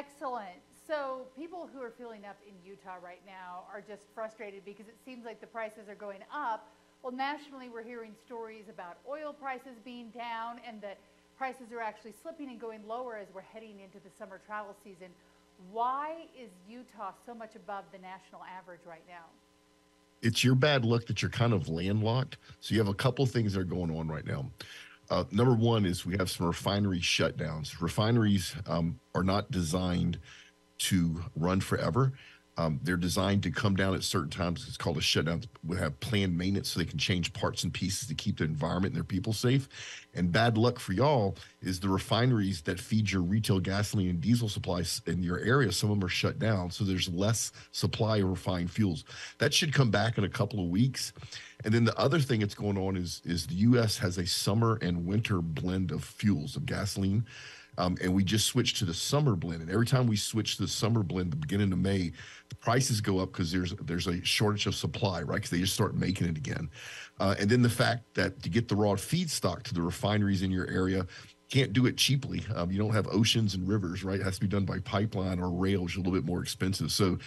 Excellent. So people who are fueling up in Utah right now are just frustrated because it seems like the prices are going up. Well, nationally, we're hearing stories about oil prices being down and that prices are actually slipping and going lower as we're heading into the summer travel season. Why is Utah so much above the national average right now? It's your bad luck that you're kind of landlocked. So you have a couple things that are going on right now. Number one is we have some refinery shutdowns. Refineries are not designed to run forever. They're designed to come down at certain times. It's called a shutdown. We have planned maintenance so they can change parts and pieces to keep the environment and their people safe. And bad luck for y'all is the refineries that feed your retail gasoline and diesel supplies in your area. Some of them are shut down. So there's less supply of refined fuels. That should come back in a couple of weeks. And then the other thing that's going on is the U.S. has a summer and winter blend of fuels, of gasoline. And we just switched to the summer blend. And every time we switch to the summer blend, the beginning of May, the prices go up because there's a shortage of supply, right? Because they just start making it again. And then the fact that to get the raw feedstock to the refineries in your area, can't do it cheaply. You don't have oceans and rivers, right? It has to be done by pipeline or rail, which is a little bit more expensive. So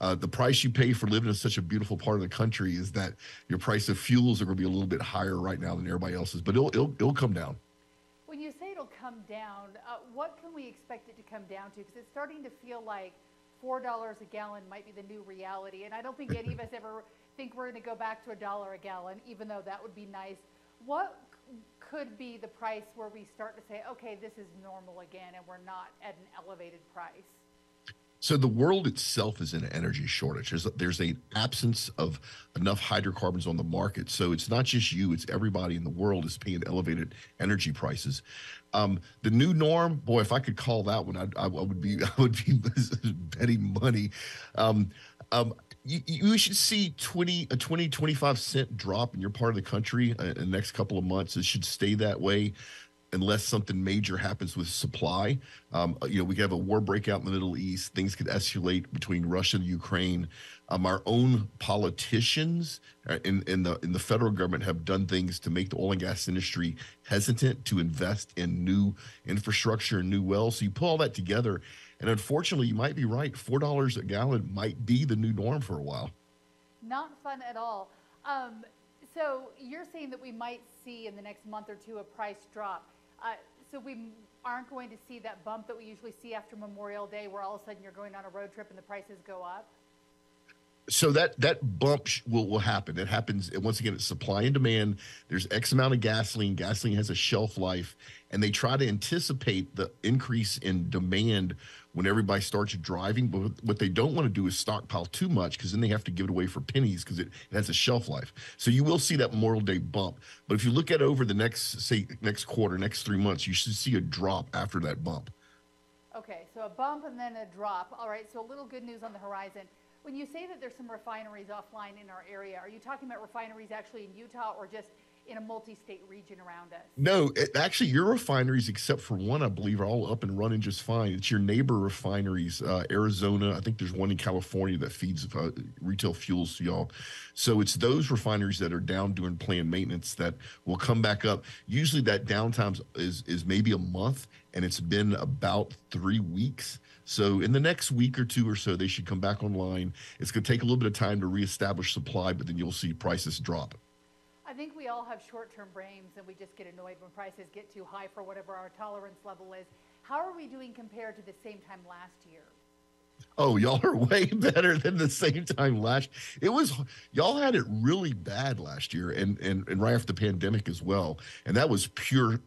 the price you pay for living in such a beautiful part of the country is that your price of fuels are going to be a little bit higher right now than everybody else's, but it'll come down. When you say it'll come down, what can we expect it to come down to? Because it's starting to feel like $4 a gallon might be the new reality. And I don't think any of us ever think we're going to go back to $1 a gallon, even though that would be nice. What could be the price where we start to say, okay, this is normal again, and we're not at an elevated price? So the world itself is in an energy shortage. There's an absence of enough hydrocarbons on the market. So it's not just you, it's everybody in the world is paying elevated energy prices. The new norm, boy, if I could call that one, I would be betting money. You should see a 20, 25 cent drop in your part of the country in the next couple of months. It should stay that way unless something major happens with supply. We could have a war breakout in the Middle East. Things could escalate between Russia and Ukraine. Our own politicians in the federal government have done things to make the oil and gas industry hesitant to invest in new infrastructure and new wells. So you put all that together, and unfortunately, you might be right. $4 a gallon might be the new norm for a while. Not fun at all. So you're saying that we might see in the next month or two a price drop. So we aren't going to see that bump that we usually see after Memorial Day where all of a sudden you're going on a road trip and the prices go up? So that bump will happen. It happens, once again, it's supply and demand. There's X amount of gasoline. Gasoline has a shelf life, and they try to anticipate the increase in demand when everybody starts driving. But what they don't want to do is stockpile too much because then they have to give it away for pennies because it has a shelf life. So you will see that Memorial Day bump. But if you look at over the next quarter, next 3 months, you should see a drop after that bump. Okay, so a bump and then a drop. All right, so a little good news on the horizon. When you say that there's some refineries offline in our area, are you talking about refineries actually in Utah or just in a multi-state region around us? No, actually your refineries, except for one, I believe, are all up and running just fine. It's your neighbor refineries, Arizona. I think there's one in California that feeds retail fuels to y'all. So it's those refineries that are down doing planned maintenance that will come back up. Usually that downtime is maybe a month, and it's been about 3 weeks. So in the next week or two or so, they should come back online. It's going to take a little bit of time to reestablish supply, but then you'll see prices drop. I think we all have short-term brains, and we just get annoyed when prices get too high for whatever our tolerance level is. How are we doing compared to the same time last year? Oh, y'all are way better than the same time last. It was, y'all had it really bad last year and right after the pandemic as well. And that was pure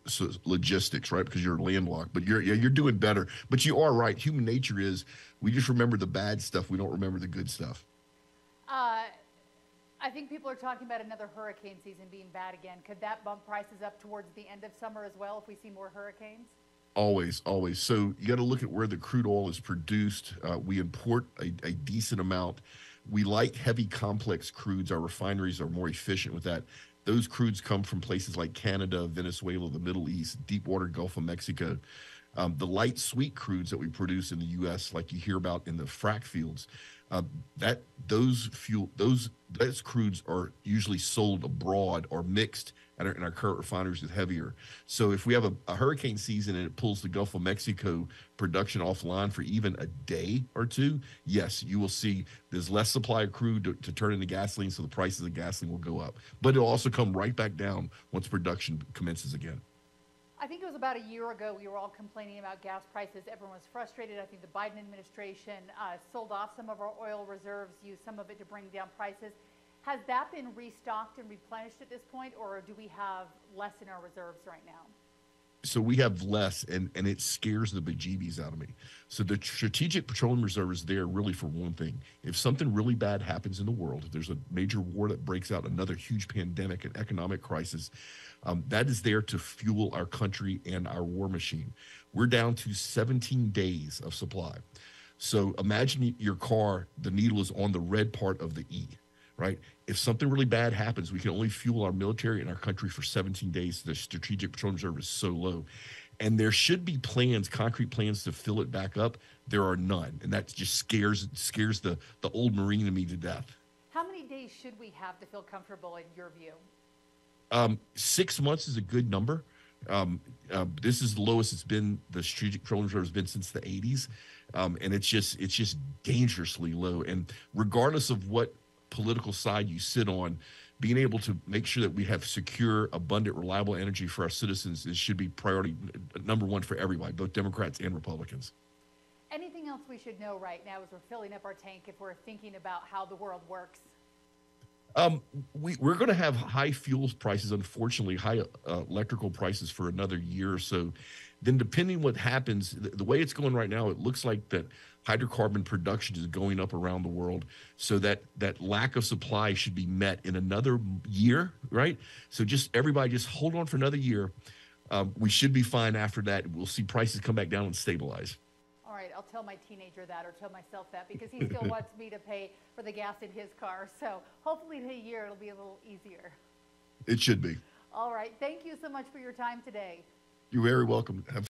logistics, right? Because you're landlocked, but you're doing better, but you are right. Human nature is, we just remember the bad stuff. We don't remember the good stuff. I think people are talking about another hurricane season being bad again. Could that bump prices up towards the end of summer as well if we see more hurricanes? Always. So you got to look at where the crude oil is produced. We import a decent amount. We like heavy complex crudes. Our refineries are more efficient with that. Those crudes come from places like Canada, Venezuela, the Middle East, deep water Gulf of Mexico. The light sweet crudes that we produce in the U.S., like you hear about in the frack fields, those crudes are usually sold abroad or mixed in our current refineries is heavier. So if we have a hurricane season and it pulls the Gulf of Mexico production offline for even a day or two, yes, you will see there's less supply of crude to turn into gasoline, so the prices of gasoline will go up. But it'll also come right back down once production commences again. I think it was about a year ago we were all complaining about gas prices. Everyone was frustrated. I think the Biden administration sold off some of our oil reserves, used some of it to bring down prices. Has that been restocked and replenished at this point, or do we have less in our reserves right now? So we have less, and it scares the bejeebies out of me. So the Strategic Petroleum Reserve is there really for one thing. If something really bad happens in the world, if there's a major war that breaks out, another huge pandemic, an economic crisis, that is there to fuel our country and our war machine. We're down to 17 days of supply. So imagine your car, the needle is on the red part of the E, right? If something really bad happens, we can only fuel our military and our country for 17 days. The Strategic Petroleum Reserve is so low. And there should be plans, concrete plans to fill it back up. There are none. And that just scares the old Marine in me to death. How many days should we have to feel comfortable in your view? 6 months is a good number. This is the lowest it's been, the Strategic Petroleum Reserve has been since the 80s. And it's just dangerously low. And regardless of what political side you sit on, being able to make sure that we have secure, abundant, reliable energy for our citizens should be priority number one for everybody, both Democrats and Republicans. Anything else we should know right now as we're filling up our tank if we're thinking about how the world works? We're going to have high fuel prices, unfortunately, high electrical prices for another year or so. Then depending what happens, the way it's going right now, it looks like that hydrocarbon production is going up around the world. So that lack of supply should be met in another year, right? So just everybody just hold on for another year. We should be fine after that. We'll see prices come back down and stabilize. All right, I'll tell my teenager that, or tell myself that, because he still wants me to pay for the gas in his car. So hopefully in a year it'll be a little easier. It should be. All right, thank you so much for your time today. You're very welcome. Have